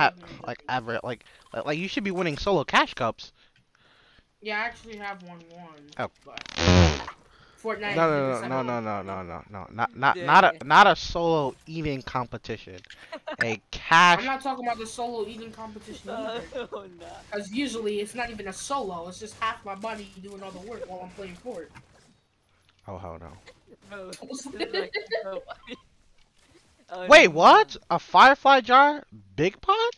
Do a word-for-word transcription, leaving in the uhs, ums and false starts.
At, like ever, like, like like you should be winning solo cash cups. Yeah, I actually have one won. Oh. Fortnite. No, no, no, no, no, no, no, no, not not yeah. not a not a solo eating competition. A cash. I'm not talking about the solo eating competition either. Oh, no. Cause usually it's not even a solo. It's just half my buddy doing all the work while I'm playing Fort. Oh hell no. Wait, what? A Firefly jar? Big pot?